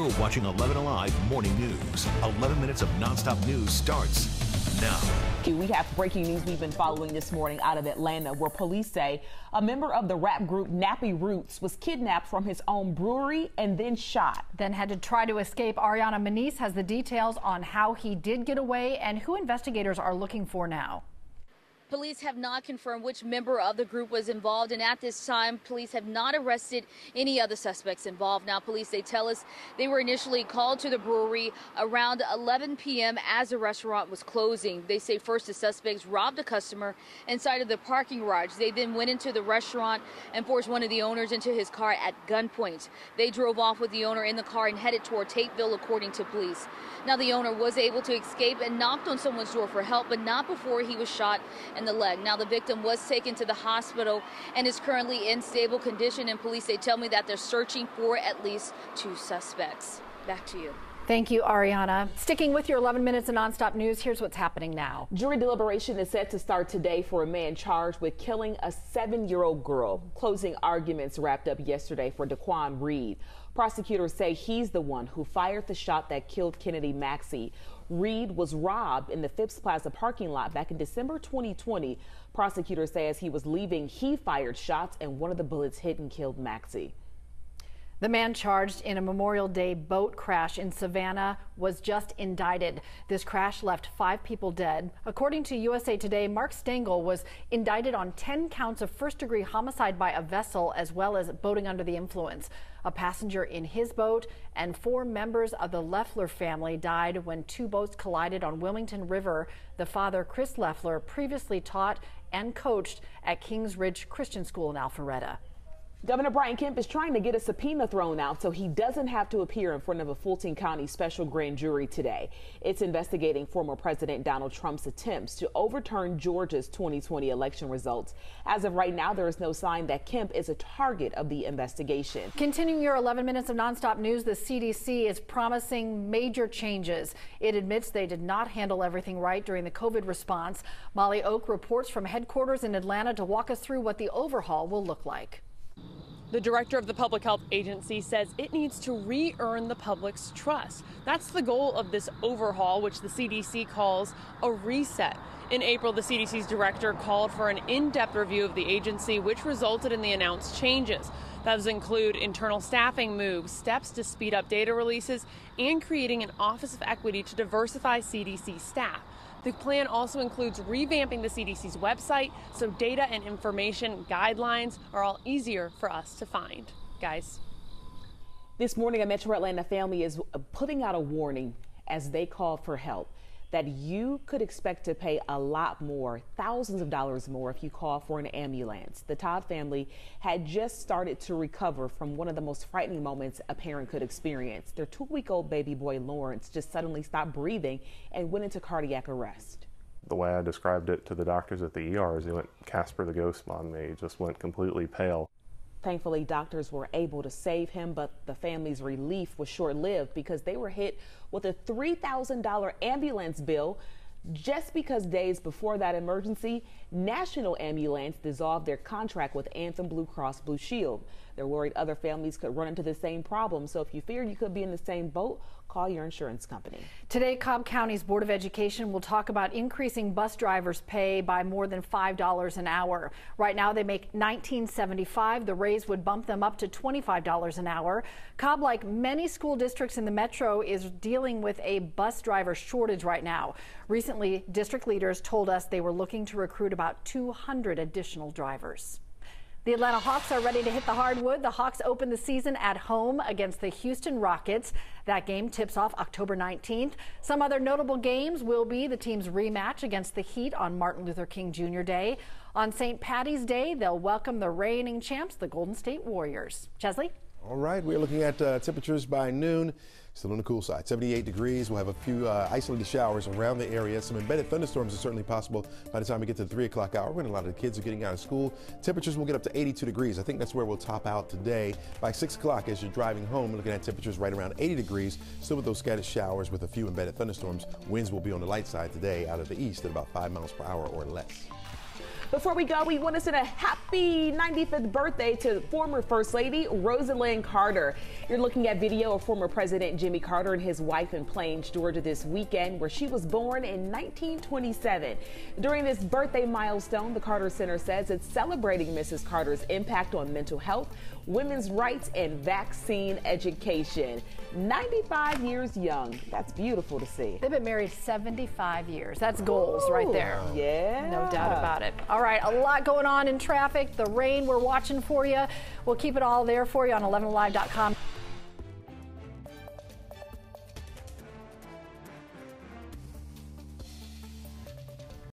You're watching 11Alive Morning News. 11 minutes of nonstop news starts now. We have breaking news we've been following this morning out of Atlanta, where police say a member of the rap group Nappy Roots was kidnapped from his own brewery and then shot. Then had to try to escape. Ariana Manis has the details on how he did get away and who investigators are looking for now. Police have not confirmed which member of the group was involved, and at this time, police have not arrested any other suspects involved. Now, police, they tell us they were initially called to the brewery around 11 p.m. as the restaurant was closing. They say first the suspects robbed a customer inside of the parking garage. They then went into the restaurant and forced one of the owners into his car at gunpoint. They drove off with the owner in the car and headed toward Tateville, according to police. Now, the owner was able to escape and knocked on someone's door for help, but not before he was shot in the leg. Now, the victim was taken to the hospital and is currently in stable condition, and police, they tell me that they're searching for at least two suspects. Back to you. Thank you, Ariana. Sticking with your 11 minutes of nonstop news, here's what's happening now. Jury deliberation is set to start today for a man charged with killing a 7-year-old girl. Closing arguments wrapped up yesterday for Daquan Reed. Prosecutors say he's the one who fired the shot that killed Kennedy Maxey. Reed was robbed in the Phipps Plaza parking lot back in December 2020. Prosecutors say as he was leaving, he fired shots and one of the bullets hit and killed Maxey. The man charged in a Memorial Day boat crash in Savannah was just indicted. This crash left 5 people dead. According to USA Today, Mark Stengel was indicted on 10 counts of first-degree homicide by a vessel, as well as boating under the influence. A passenger in his boat and 4 members of the Loeffler family died when 2 boats collided on Wilmington River. The father, Chris Loeffler, previously taught and coached at Kings Ridge Christian School in Alpharetta. Governor Brian Kemp is trying to get a subpoena thrown out so he doesn't have to appear in front of a Fulton County special grand jury today. It's investigating former President Donald Trump's attempts to overturn Georgia's 2020 election results. As of right now, there is no sign that Kemp is a target of the investigation. Continuing your 11 minutes of nonstop news, the CDC is promising major changes. It admits they did not handle everything right during the COVID response. Molly Oak reports from headquarters in Atlanta to walk us through what the overhaul will look like. The director of the public health agency says it needs to re-earn the public's trust. That's the goal of this overhaul, which the CDC calls a reset. In April, the CDC's director called for an in-depth review of the agency, which resulted in the announced changes. Those include internal staffing moves, steps to speed up data releases, and creating an Office of Equity to diversify CDC staff. The plan also includes revamping the CDC's website so data and information guidelines are all easier for us to find. Guys. This morning, a Metro Atlanta family is putting out a warning as they call for help that you could expect to pay a lot more, thousands of dollars more, if you call for an ambulance. The Todd family had just started to recover from one of the most frightening moments a parent could experience. Their 2-week-old baby boy, Lawrence, just suddenly stopped breathing and went into cardiac arrest. The way I described it to the doctors at the ER is he went Casper the ghost on me, just went completely pale. Thankfully, doctors were able to save him, but the family's relief was short-lived because they were hit with a $3,000 ambulance bill just because days before that emergency, National Ambulance dissolved their contract with Anthem Blue Cross Blue Shield. They're worried other families could run into the same problem, so if you fear you could be in the same boat, call your insurance company. Today, Cobb County's Board of Education will talk about increasing bus drivers' pay by more than $5 an hour. Right now, they make $19.75. The raise would bump them up to $25 an hour. Cobb, like many school districts in the metro, is dealing with a bus driver shortage right now. Recently, district leaders told us they were looking to recruit about 200 additional drivers. The Atlanta Hawks are ready to hit the hardwood. The Hawks open the season at home against the Houston Rockets. That game tips off October 19th. Some other notable games will be the team's rematch against the Heat on Martin Luther King Jr. Day. On St. Patty's Day, they'll welcome the reigning champs, the Golden State Warriors. Chesley? All right, we're looking at temperatures by noon. Still on the cool side, 78 degrees. We'll have a few isolated showers around the area. Some embedded thunderstorms are certainly possible by the time we get to the 3 o'clock hour, when a lot of the kids are getting out of school. Temperatures will get up to 82 degrees. I think that's where we'll top out today. By 6 o'clock, as you're driving home, looking at temperatures right around 80 degrees. Still with those scattered showers with a few embedded thunderstorms. Winds will be on the light side today out of the east at about 5 miles per hour or less. Before we go, we want to send a happy 95th birthday to former First Lady Rosalynn Carter. You're looking at video of former President Jimmy Carter and his wife in Plains, Georgia this weekend, where she was born in 1927. During this birthday milestone, the Carter Center says it's celebrating Mrs. Carter's impact on mental health, women's rights, and vaccine education. 95 years young. That's beautiful to see. They've been married 75 years. That's goals right there. Yeah. No doubt about it. All right, a lot going on in traffic. The rain, we're watching for you. We'll keep it all there for you on 11alive.com.